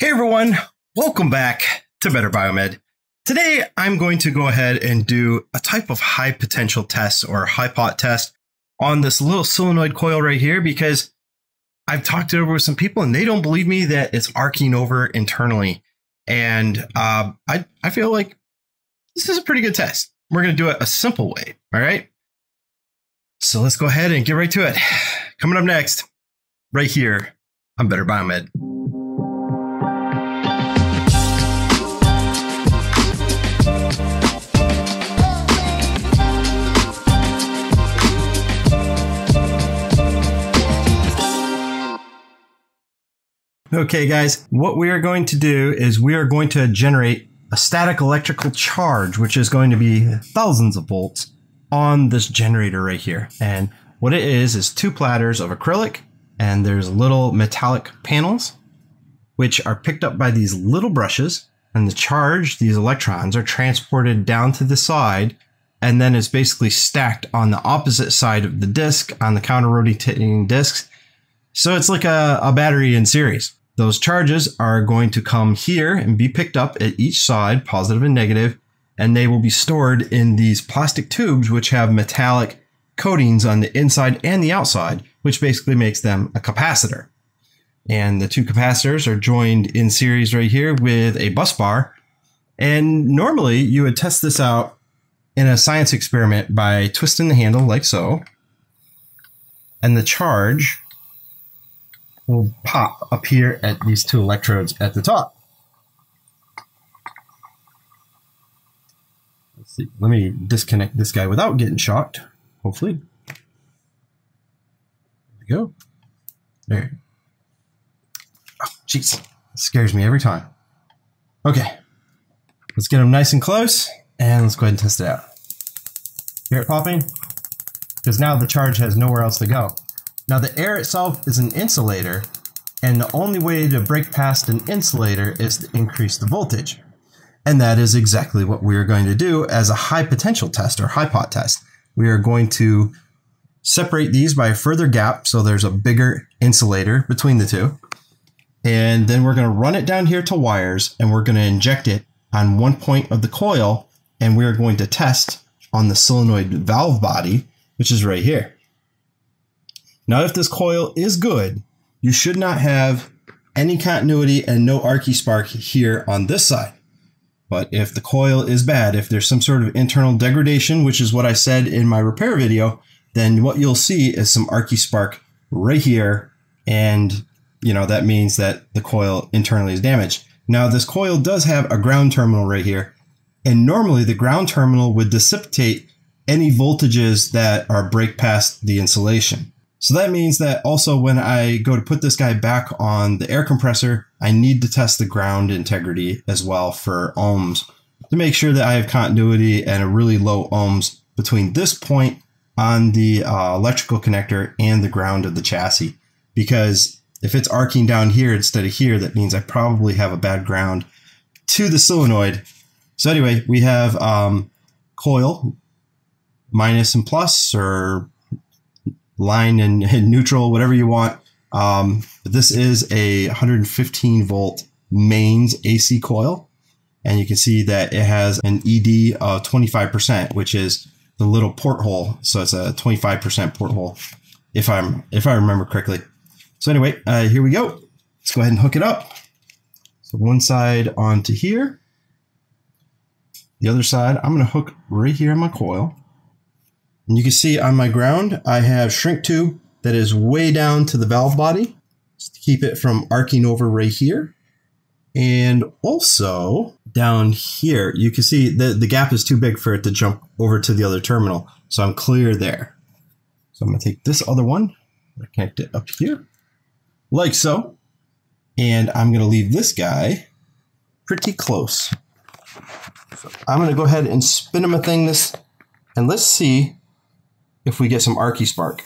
Hey everyone, welcome back to Better Biomed. Today, I'm going to go ahead and do a type of high potential test or high pot test on this little solenoid coil right here, because I've talked it over with some people and they don't believe me that it's arcing over internally. And I feel like this is a pretty good test. We're going to do it a simple way. All right. So let's go ahead and get right to it. Coming up next, right here on Better Biomed. Okay, guys, what we are going to do is we are going to generate a static electrical charge, which is going to be thousands of volts on this generator right here. And what it is two platters of acrylic, and there's little metallic panels, which are picked up by these little brushes, and the charge, these electrons, are transported down to the side, and then it's basically stacked on the opposite side of the disc on the counter rotating discs. So it's like a battery in series. Those charges are going to come here and be picked up at each side, positive and negative, and they will be stored in these plastic tubes, which have metallic coatings on the inside and the outside, which basically makes them a capacitor. And the two capacitors are joined in series right here with a bus bar. And normally you would test this out in a science experiment by twisting the handle like so, and the charge will pop up here at these two electrodes at the top. Let's see. Let me disconnect this guy without getting shocked, hopefully. There we go. There. Oh, jeez. It scares me every time. Okay. Let's get them nice and close, and let's go ahead and test it out. Hear it popping? Because now the charge has nowhere else to go. Now the air itself is an insulator, and the only way to break past an insulator is to increase the voltage. And that is exactly what we are going to do as a high potential test or high pot test. We are going to separate these by a further gap, so there's a bigger insulator between the two. And then we're going to run it down here to wires, and we're going to inject it on one point of the coil, and we're going to test on the solenoid valve body, which is right here. Now, if this coil is good, you should not have any continuity and no arcy spark here on this side. But if the coil is bad, if there's some sort of internal degradation, which is what I said in my repair video, then what you'll see is some arcy spark right here. And, you know, that means that the coil internally is damaged. Now, this coil does have a ground terminal right here. And normally the ground terminal would dissipate any voltages that are break past the insulation. So that means that also when I go to put this guy back on the air compressor, I need to test the ground integrity as well for ohms to make sure that I have continuity and a really low ohms between this point on the electrical connector and the ground of the chassis. Because if it's arcing down here instead of here, that means I probably have a bad ground to the solenoid. So anyway, we have coil, minus and plus, or line and neutral, whatever you want. This is a 115 volt mains AC coil, and you can see that it has an ED of 25%, which is the little porthole. So it's a 25% porthole, if I remember correctly. So anyway, here we go. Let's go ahead and hook it up. So one side onto here, the other side. I'm going to hook right here in my coil. And you can see on my ground, I have shrink tube that is way down to the valve body, just to keep it from arcing over right here. And also down here, you can see the gap is too big for it to jump over to the other terminal. So I'm clear there. So I'm going to take this other one, connect it up here, like so. And I'm going to leave this guy pretty close. So I'm going to go ahead and spin him a thing this, and let's see if we get some arcy spark.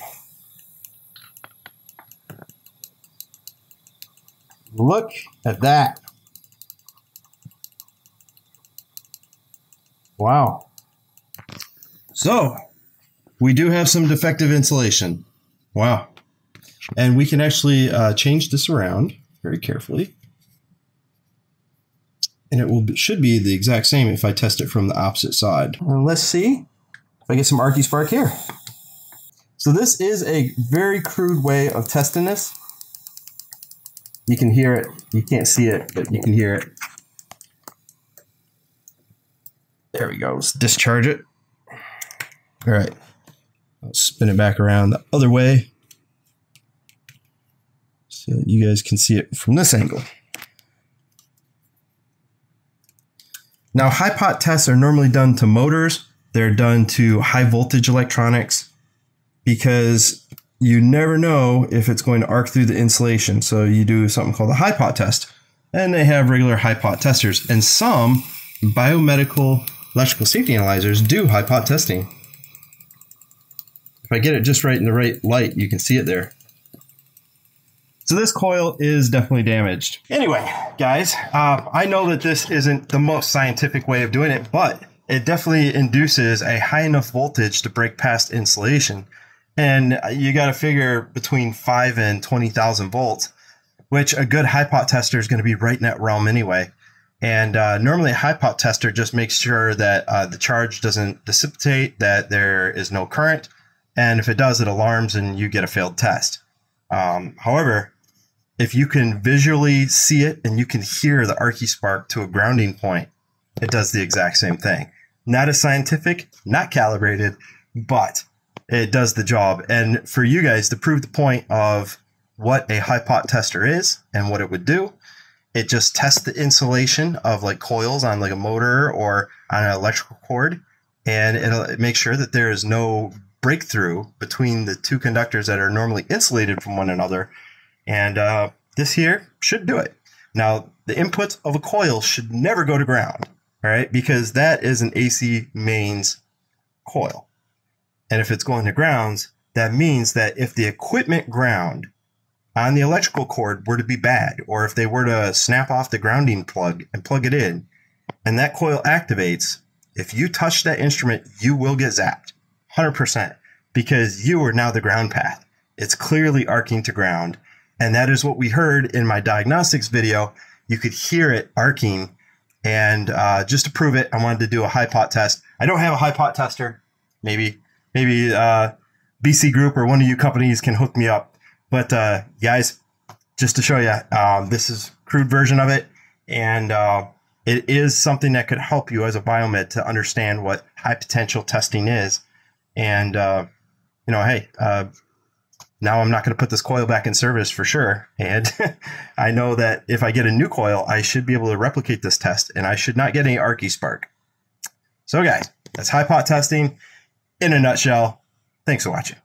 Look at that. Wow. So we do have some defective insulation. Wow. And we can actually change this around very carefully. and it will should be the exact same if I test it from the opposite side. And let's see if I get some arky spark here. So this is a very crude way of testing this. You can hear it. You can't see it, but you can hear it. There we go. Let's discharge it. All right. I'll spin it back around the other way so that you guys can see it from this angle. Now, high pot tests are normally done to motors. They're done to high voltage electronics because you never know if it's going to arc through the insulation. So you do something called a high pot test, and they have regular high pot testers, and some biomedical electrical safety analyzers do high pot testing. If I get it just right in the right light, you can see it there. So this coil is definitely damaged. Anyway, guys, I know that this isn't the most scientific way of doing it, but it definitely induces a high enough voltage to break past insulation. And you got to figure between 5 and 20,000 volts, which a good high pot tester is going to be right in that realm anyway. And normally a high pot tester just makes sure that the charge doesn't dissipate, that there is no current. And if it does, it alarms and you get a failed test. However, if you can visually see it and you can hear the arky spark to a grounding point, it does the exact same thing. Not as scientific, not calibrated, but it does the job. And for you guys to prove the point of what a high pot tester is and what it would do, it just tests the insulation of like coils on like a motor or on an electrical cord, and it'll make sure that there is no breakthrough between the two conductors that are normally insulated from one another, and this here should do it. Now, the inputs of a coil should never go to ground, all right, because that is an AC mains coil. And if it's going to grounds, that means that if the equipment ground on the electrical cord were to be bad, or if they were to snap off the grounding plug and plug it in, and that coil activates, if you touch that instrument, you will get zapped. 100%, because you are now the ground path. It's clearly arcing to ground. And that is what we heard in my diagnostics video. You could hear it arcing. And just to prove it, I wanted to do a high pot test. I don't have a high pot tester. Maybe BC Group or one of you companies can hook me up. But guys, just to show you, this is a crude version of it. And it is something that could help you as a biomed to understand what high potential testing is. And, you know, hey, now I'm not going to put this coil back in service for sure. And I know that if I get a new coil, I should be able to replicate this test and I should not get any arky spark. So guys, that's high pot testing in a nutshell. Thanks for watching.